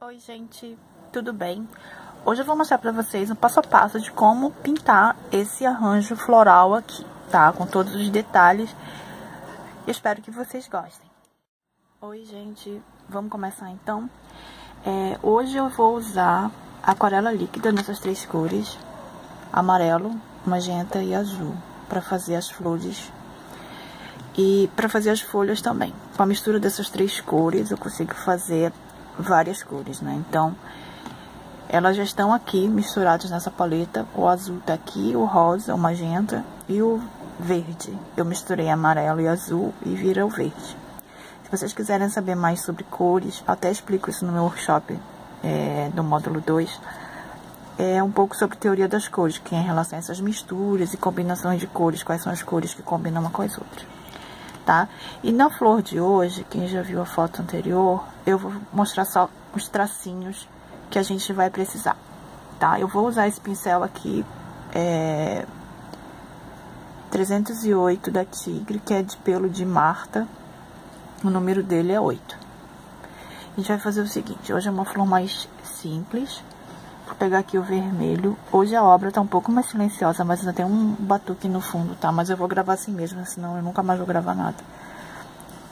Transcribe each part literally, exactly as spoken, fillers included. Oi gente, tudo bem? Hoje eu vou mostrar pra vocês um passo a passo de como pintar esse arranjo floral aqui, tá? Com todos os detalhes. Eu espero que vocês gostem. Oi gente, vamos começar então? É, hoje eu vou usar aquarela líquida nessas três cores, amarelo, magenta e azul, pra fazer as flores e pra fazer as folhas também. Com a mistura dessas três cores eu consigo fazer várias cores, né? Então, elas já estão aqui misturadas nessa paleta. O azul tá aqui, o rosa, o magenta e o verde. Eu misturei amarelo e azul e vira o verde. Se vocês quiserem saber mais sobre cores, até explico isso no meu workshop é, do módulo dois. É um pouco sobre teoria das cores, que é em relação a essas misturas e combinações de cores, quais são as cores que combinam uma com as outras. Tá? E na flor de hoje, quem já viu a foto anterior, eu vou mostrar só os tracinhos que a gente vai precisar, tá? Eu vou usar esse pincel aqui, é... trezentos e oito da Tigre, que é de pelo de Marta, o número dele é oito. A gente vai fazer o seguinte, hoje é uma flor mais simples, vou pegar aqui o vermelho. Hoje a obra tá um pouco mais silenciosa, mas ainda tem um batuque no fundo, tá? Mas eu vou gravar assim mesmo, senão eu nunca mais vou gravar nada.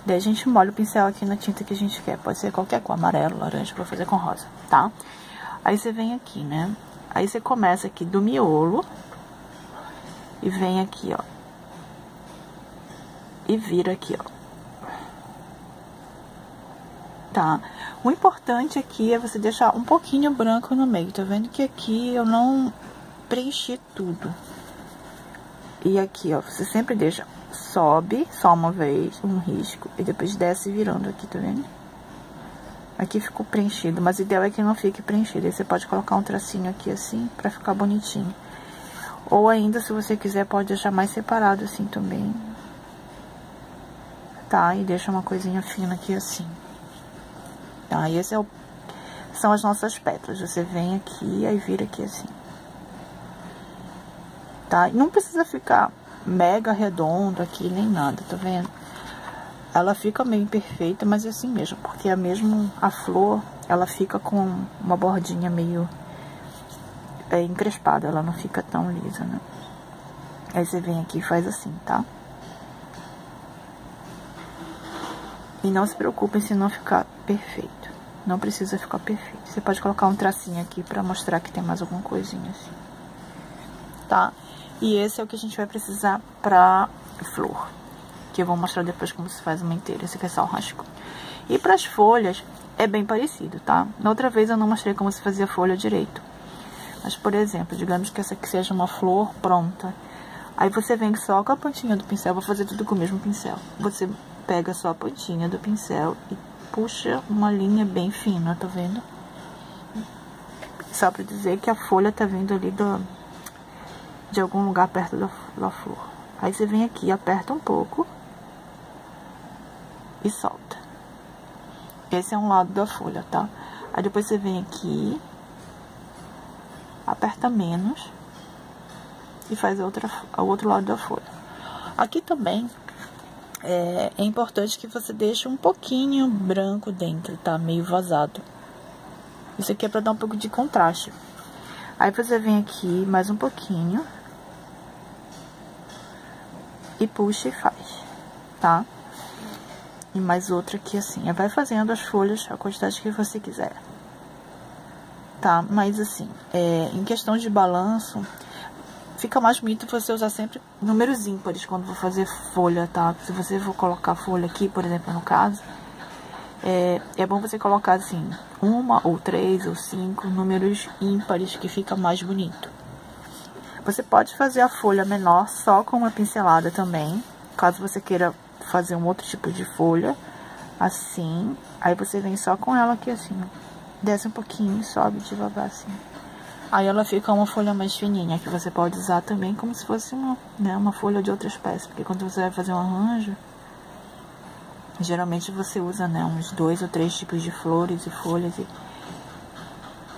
Daí a gente molha o pincel aqui na tinta que a gente quer. Pode ser qualquer cor, amarelo, laranja, vou fazer com rosa, tá? Aí você vem aqui, né? Aí você começa aqui do miolo e vem aqui, ó. E vira aqui, ó. Tá. O importante aqui é você deixar um pouquinho branco no meio. Tá vendo que aqui eu não preenchi tudo. E aqui, ó, você sempre deixa, sobe só uma vez, um risco, e depois desce virando aqui, tá vendo? Aqui ficou preenchido, mas o ideal é que não fique preenchido. Aí você pode colocar um tracinho aqui assim, pra ficar bonitinho. Ou ainda, se você quiser, pode deixar mais separado assim também. Tá, e deixa uma coisinha fina aqui assim. Tá, e esse é o... são as nossas pétalas. Você vem aqui, aí vira aqui assim. Tá? E não precisa ficar mega redondo aqui, nem nada, tá vendo? Ela fica meio imperfeita, mas é assim mesmo. Porque é mesmo a flor, ela fica com uma bordinha meio é, encrespada. Ela não fica tão lisa, né? Aí você vem aqui e faz assim, tá? E não se preocupem se não ficar... perfeito, não precisa ficar perfeito. Você pode colocar um tracinho aqui pra mostrar que tem mais alguma coisinha assim, tá? E esse é o que a gente vai precisar pra flor, que eu vou mostrar depois como se faz uma inteira. Esse aqui é só o rascunho. E pras folhas é bem parecido, tá? Na outra vez eu não mostrei como se fazia folha direito, mas por exemplo, digamos que essa aqui seja uma flor pronta. Aí você vem só com a pontinha do pincel, vou fazer tudo com o mesmo pincel. Você pega só a pontinha do pincel e puxa uma linha bem fina, tá vendo? Só pra dizer que a folha tá vindo ali do, de algum lugar perto da, da flor. Aí você vem aqui, aperta um pouco e solta. Esse é um lado da folha, tá? Aí depois você vem aqui, aperta menos e faz a outra, a outro lado da folha. Aqui também... É, é importante que você deixe um pouquinho branco dentro, tá? Meio vazado. Isso aqui é pra dar um pouco de contraste. Aí você vem aqui mais um pouquinho. E puxa e faz, tá? E mais outra aqui assim. Vai fazendo as folhas a quantidade que você quiser. Tá? Mas assim, é, em questão de balanço... Fica mais bonito você usar sempre números ímpares quando for fazer folha, tá? Se você for colocar folha aqui, por exemplo, no caso, é, é bom você colocar assim, uma ou três ou cinco números ímpares, que fica mais bonito. Você pode fazer a folha menor só com uma pincelada também, caso você queira fazer um outro tipo de folha, assim. Aí você vem só com ela aqui assim, desce um pouquinho, sobe devagar assim. Aí ela fica uma folha mais fininha, que você pode usar também como se fosse uma, né, uma folha de outra espécie. Porque quando você vai fazer um arranjo, geralmente você usa, né, uns dois ou três tipos de flores e folhas e,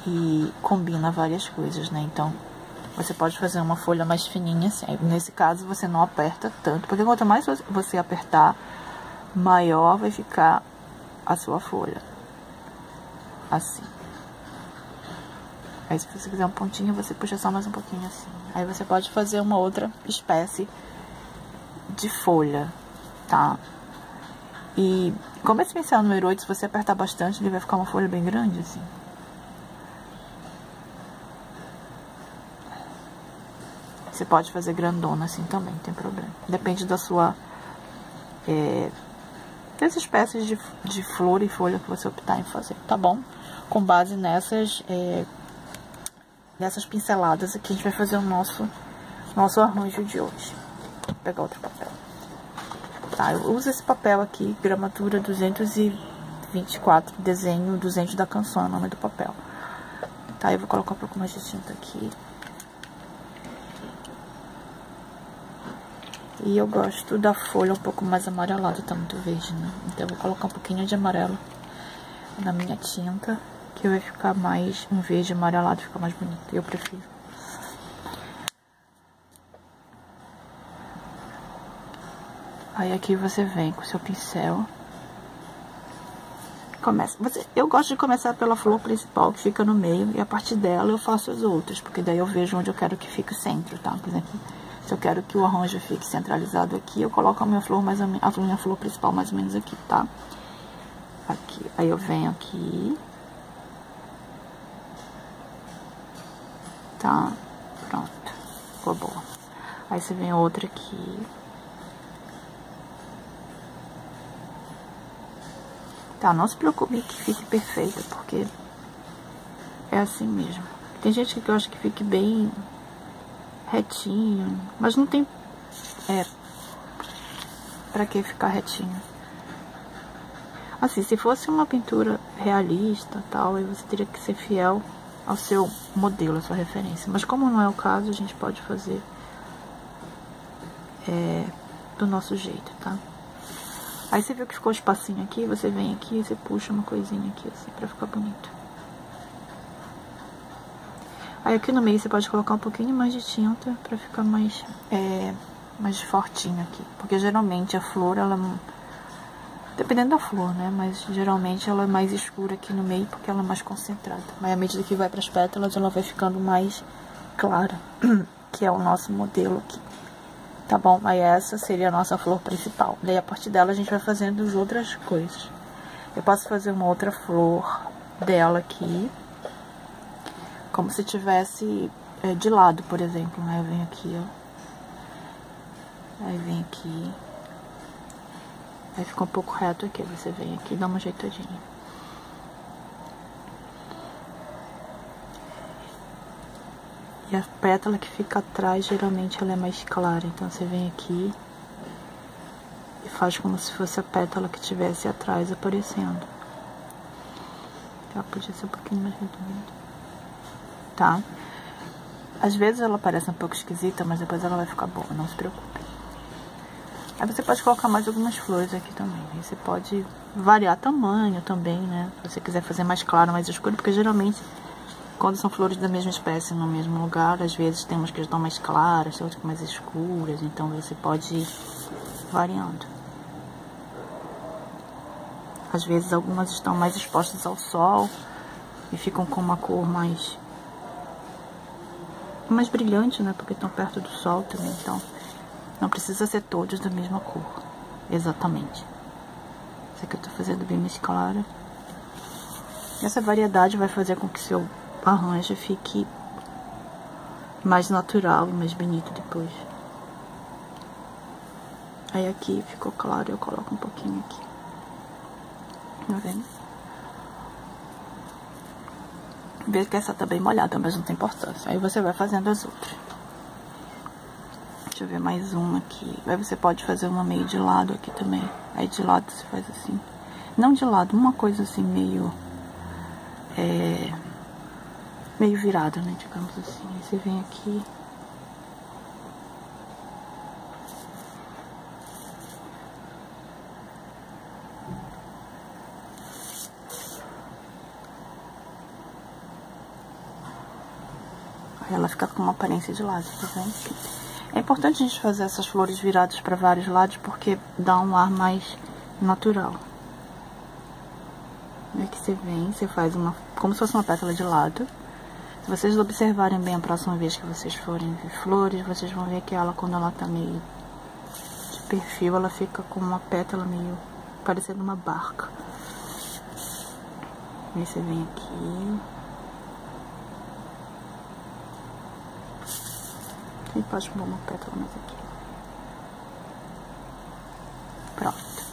e combina várias coisas, né? Então, você pode fazer uma folha mais fininha assim. Nesse caso, você não aperta tanto, porque quanto mais você apertar, maior vai ficar a sua folha. Assim. Aí se você quiser um pontinho, você puxa só mais um pouquinho assim. Aí você pode fazer uma outra espécie de folha, tá? E como esse pincel número oito, se você apertar bastante, ele vai ficar uma folha bem grande assim. Você pode fazer grandona assim também, não tem problema. Depende da sua... É, das espécies de, de flor e folha que você optar em fazer, tá bom? Com base nessas, é, nessas pinceladas aqui, a gente vai fazer o nosso, nosso arranjo de hoje. Vou pegar outro papel. Tá, eu uso esse papel aqui, gramatura duzentos e vinte e quatro, desenho duzentos da canção, é o nome do papel. Tá, eu vou colocar um pouco mais de tinta aqui. E eu gosto da folha um pouco mais amarelada, tá muito verde, né? Então eu vou colocar um pouquinho de amarelo na minha tinta, que vai ficar mais um verde amarelado, fica mais bonito, eu prefiro. Aí aqui você vem com o seu pincel. Começa, você, eu gosto de começar pela flor principal, que fica no meio, e a partir dela eu faço as outras, porque daí eu vejo onde eu quero que fique o centro, tá? Por exemplo... Se eu quero que o arranjo fique centralizado aqui, eu coloco a minha flor, mais a minha, a minha flor principal mais ou menos aqui, tá? Aqui. Aí eu venho aqui. Tá? Pronto. Ficou boa. Aí você vem outra aqui. Tá? Não se preocupe que fique perfeita, porque é assim mesmo. Tem gente que eu acho que fique bem... retinho, mas não tem é pra que ficar retinho assim. Se fosse uma pintura realista tal, aí você teria que ser fiel ao seu modelo, à sua referência, mas como não é o caso, a gente pode fazer é, do nosso jeito, tá? Aí você viu que ficou um espacinho aqui, você vem aqui e você puxa uma coisinha aqui assim pra ficar bonito. Aí aqui no meio você pode colocar um pouquinho mais de tinta pra ficar mais, é, mais fortinho aqui. Porque geralmente a flor, ela... Dependendo da flor, né? Mas geralmente ela é mais escura aqui no meio porque ela é mais concentrada. Mas à medida que vai pras pétalas, ela vai ficando mais clara, que é o nosso modelo aqui. Tá bom? Aí essa seria a nossa flor principal. Daí a partir dela a gente vai fazendo as outras coisas. Eu posso fazer uma outra flor dela aqui. Como se tivesse é, de lado, por exemplo, né? Eu venho aqui, ó. Aí vem aqui. Aí fica um pouco reto aqui. Você vem aqui e dá uma ajeitadinha. E a pétala que fica atrás, geralmente, ela é mais clara. Então, você vem aqui e faz como se fosse a pétala que tivesse atrás aparecendo. Ela podia ser um pouquinho mais redonda. Tá? Às vezes ela parece um pouco esquisita, mas depois ela vai ficar boa, não se preocupe. Aí você pode colocar mais algumas flores aqui também. Aí você pode variar tamanho também, né? Se você quiser fazer mais claro, mais escuro, porque geralmente, quando são flores da mesma espécie no mesmo lugar, às vezes tem umas que estão mais claras, tem outras mais escuras, então você pode ir variando. Às vezes algumas estão mais expostas ao sol e ficam com uma cor mais... mais brilhante, né? Porque estão perto do sol também, então não precisa ser todos da mesma cor, exatamente. Essa aqui eu tô fazendo bem mais clara. Essa variedade vai fazer com que seu arranjo fique mais natural e mais bonito depois. Aí aqui ficou claro, eu coloco um pouquinho aqui. Tá vendo? Veja que essa tá bem molhada, mas não tem importância. Aí você vai fazendo as outras. Deixa eu ver mais uma aqui. Aí você pode fazer uma meio de lado aqui também. Aí de lado você faz assim. Não de lado, uma coisa assim meio... É... meio virada, né? Digamos assim. Aí você vem aqui. Ela fica com uma aparência de lado, tá vendo? É importante a gente fazer essas flores viradas para vários lados, porque dá um ar mais natural. Aí que você vem, você faz uma, como se fosse uma pétala de lado. Se vocês observarem bem a próxima vez que vocês forem ver flores, vocês vão ver que ela, quando ela tá meio de perfil, ela fica com uma pétala meio parecendo uma barca. Aí você vem aqui. E pode pôr uma pétala mais aqui. Pronto.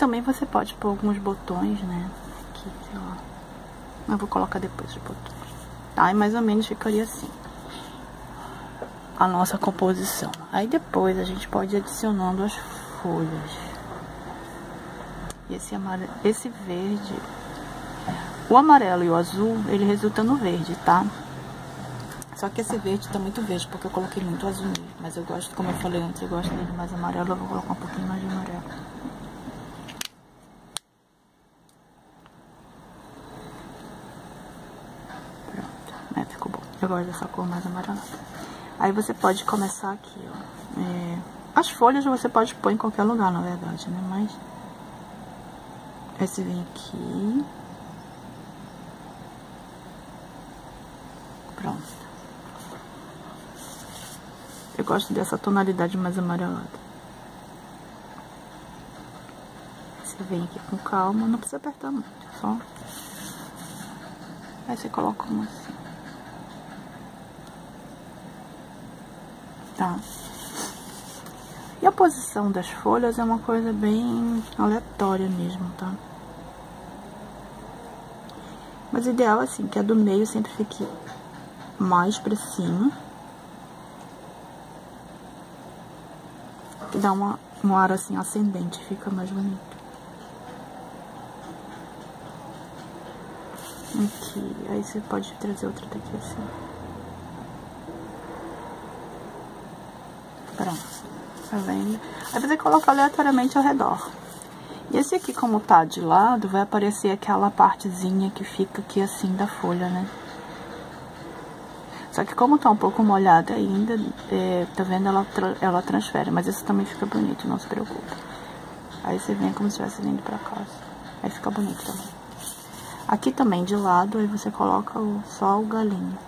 Também você pode pôr alguns botões, né? Aqui, sei lá. Eu vou colocar depois os botões. Tá? E mais ou menos ficaria assim a nossa composição. Aí depois a gente pode ir adicionando as folhas. Esse amarelo, esse verde... O amarelo e o azul, ele resulta no verde, tá? Só que esse verde tá muito verde, porque eu coloquei muito azul nele. Mas eu gosto, como eu falei antes, eu gosto dele mais amarelo. Eu vou colocar um pouquinho mais de amarelo. Pronto, né? Ficou bom. Eu gosto dessa cor mais amarela. Aí você pode começar aqui, ó. É... As folhas você pode pôr em qualquer lugar, na verdade, né? Mas... Aí você vem aqui. Pronto. Eu gosto dessa tonalidade mais amarelada. Você vem aqui com calma, não precisa apertar muito, só. Aí você coloca uma assim. Tá. E a posição das folhas é uma coisa bem aleatória mesmo, tá? Mas o ideal é assim, que a do meio sempre fique mais pra cima. Que dá uma, um ar assim ascendente, fica mais bonito. Aqui, aí você pode trazer outra daqui assim. Pronto, tá vendo? Aí você coloca aleatoriamente ao redor. E esse aqui, como tá de lado, vai aparecer aquela partezinha que fica aqui assim da folha, né? Só que como tá um pouco molhada ainda, é, tá vendo, ela, tra ela transfere. Mas isso também fica bonito, não se preocupe. Aí você vem como se estivesse vindo pra casa. Aí fica bonito também. Aqui também, de lado, aí você coloca o, só o galinho.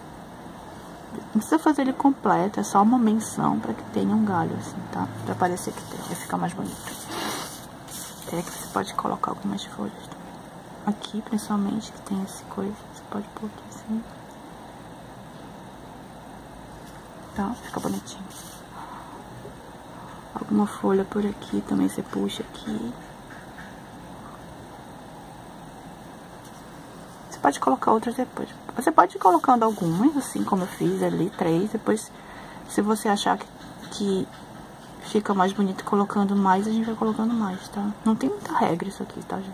Não precisa fazer ele completo, é só uma menção pra que tenha um galho, assim, tá? Pra parecer que tem, vai ficar mais bonito. É que você pode colocar algumas folhas também. Aqui, principalmente, que tem esse coisa, você pode pôr aqui assim. Tá? Fica bonitinho. Alguma folha por aqui também você puxa aqui. Você pode colocar outras depois. Você pode ir colocando algumas, assim como eu fiz ali, três. Depois, se você achar que, que fica mais bonito colocando mais, a gente vai colocando mais, tá? Não tem muita regra isso aqui, tá, gente?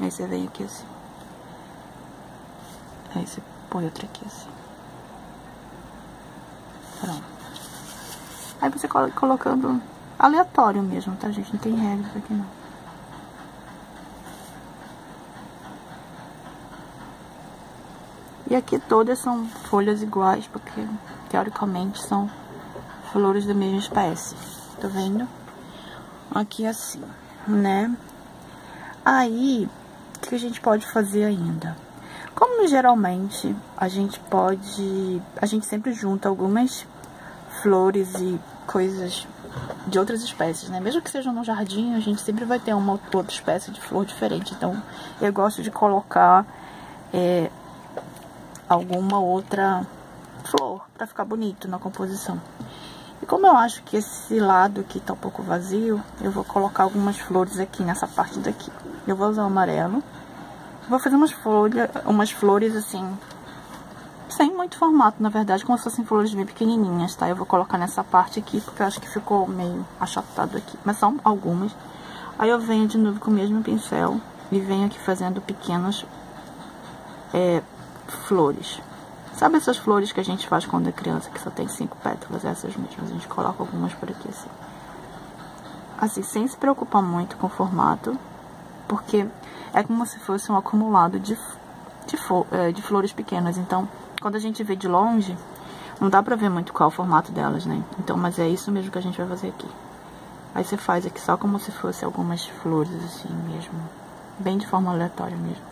Aí você vem aqui assim. Aí você põe outra aqui assim. Pronto. Aí você coloca colocando aleatório mesmo, tá, gente? Não tem regras aqui, não. E aqui todas são folhas iguais, porque, teoricamente, são flores da mesma espécie. Tá vendo? Aqui assim, né? Aí, o que a gente pode fazer ainda? Como geralmente a gente pode, a gente sempre junta algumas flores e coisas de outras espécies, né? Mesmo que seja no jardim, a gente sempre vai ter uma outra espécie de flor diferente. Então, eu gosto de colocar é, alguma outra flor para ficar bonito na composição. E como eu acho que esse lado aqui tá um pouco vazio, eu vou colocar algumas flores aqui nessa parte daqui. Eu vou usar o amarelo. Vou fazer umas folhas, umas flores assim, sem muito formato, na verdade, como se fossem flores bem pequenininhas, tá? Eu vou colocar nessa parte aqui, porque eu acho que ficou meio achatado aqui, mas são algumas. Aí eu venho de novo com o mesmo pincel e venho aqui fazendo pequenas é, flores. Sabe essas flores que a gente faz quando é criança, que só tem cinco pétalas? Essas mesmas, a gente coloca algumas por aqui assim. Assim, sem se preocupar muito com o formato, porque... é como se fosse um acumulado de, de, de flores pequenas. Então, quando a gente vê de longe, não dá pra ver muito qual é o formato delas, né? Então, mas é isso mesmo que a gente vai fazer aqui. Aí você faz aqui só como se fosse algumas flores, assim mesmo. bem de forma aleatória mesmo.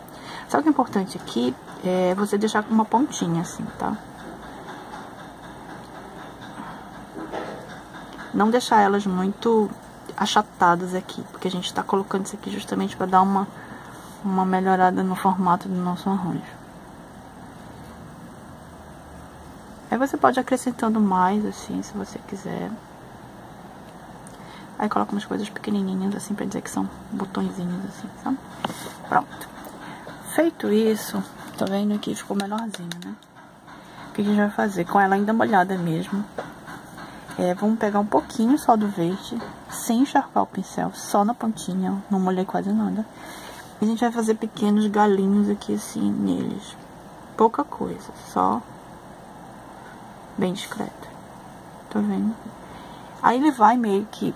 Só que o importante aqui é você deixar com uma pontinha assim, tá? Não deixar elas muito achatadas aqui, porque a gente tá colocando isso aqui justamente para dar uma, uma melhorada no formato do nosso arranjo. Aí você pode ir acrescentando mais, assim, se você quiser. Aí coloca umas coisas pequenininhas, assim, pra dizer que são botõezinhos, assim, sabe? Pronto. Feito isso, tá vendo que ficou menorzinho, né? O que a gente vai fazer? Com ela ainda molhada mesmo. É, vamos pegar um pouquinho só do verde, sem encharcar o pincel, só na pontinha, não molhei quase nada. E a gente vai fazer pequenos galinhos aqui, assim, neles. Pouca coisa, só... bem discreto, tá vendo? Aí ele vai meio que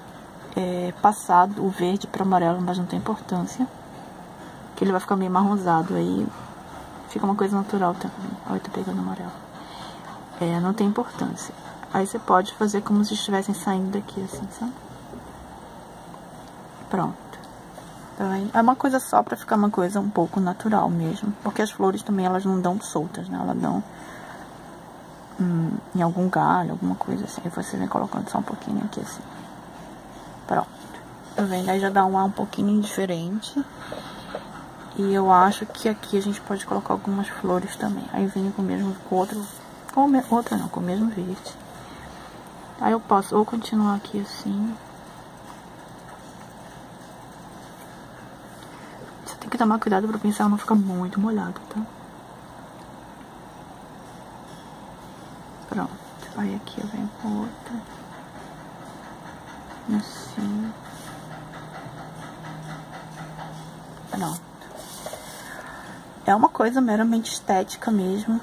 é, passar o verde para amarelo, mas não tem importância, que ele vai ficar meio marronzado, aí fica uma coisa natural também. Olha, eu tô pegando amarelo. É, não tem importância. Aí você pode fazer como se estivessem saindo daqui, assim, sabe? Pronto. Tá vendo? É uma coisa só para ficar uma coisa um pouco natural mesmo, porque as flores também, elas não dão soltas, né? Elas dão... Hum, em algum galho, alguma coisa assim. Aí você vem colocando só um pouquinho aqui assim. Pronto. Tá vendo? Aí já dá um ar um pouquinho diferente. E eu acho que aqui a gente pode colocar algumas flores também. Aí vem com o mesmo, com outro... Com me, outra não, com o mesmo verde. Aí eu posso ou continuar aqui assim. Você tem que tomar cuidado pra o pincel não ficar muito molhado, tá? Pronto, aí aqui eu venho com outra, assim, pronto. É uma coisa meramente estética mesmo.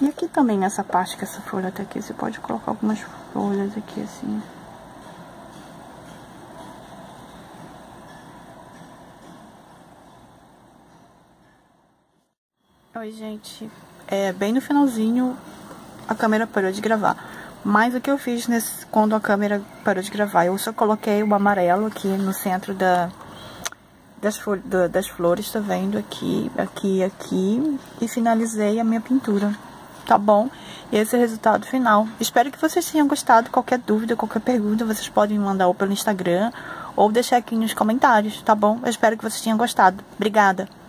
E aqui também nessa parte que essa folha tá aqui, você pode colocar algumas folhas aqui assim. Oi, gente, é bem no finalzinho... a câmera parou de gravar, mas o que eu fiz nesse, quando a câmera parou de gravar, eu só coloquei o amarelo aqui no centro da, das, fol, da, das flores, tá vendo? Aqui, aqui, aqui, e finalizei a minha pintura, tá bom? E esse é o resultado final. Espero que vocês tenham gostado. Qualquer dúvida, qualquer pergunta, vocês podem me mandar ou pelo Instagram, ou deixar aqui nos comentários, tá bom? Eu espero que vocês tenham gostado. Obrigada!